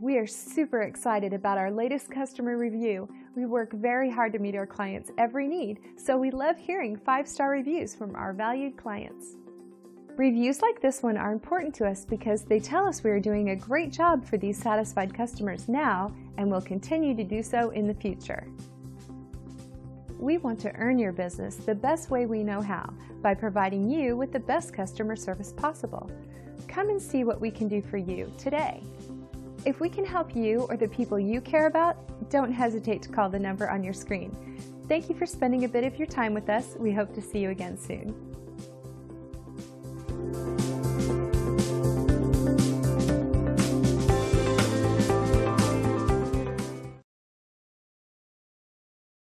We are super excited about our latest customer review. We work very hard to meet our clients' every need, so we love hearing 5-star reviews from our valued clients. Reviews like this one are important to us because they tell us we are doing a great job for these satisfied customers now and will continue to do so in the future. We want to earn your business the best way we know how, by providing you with the best customer service possible. Come and see what we can do for you today. If we can help you or the people you care about, don't hesitate to call the number on your screen. Thank you for spending a bit of your time with us. We hope to see you again soon.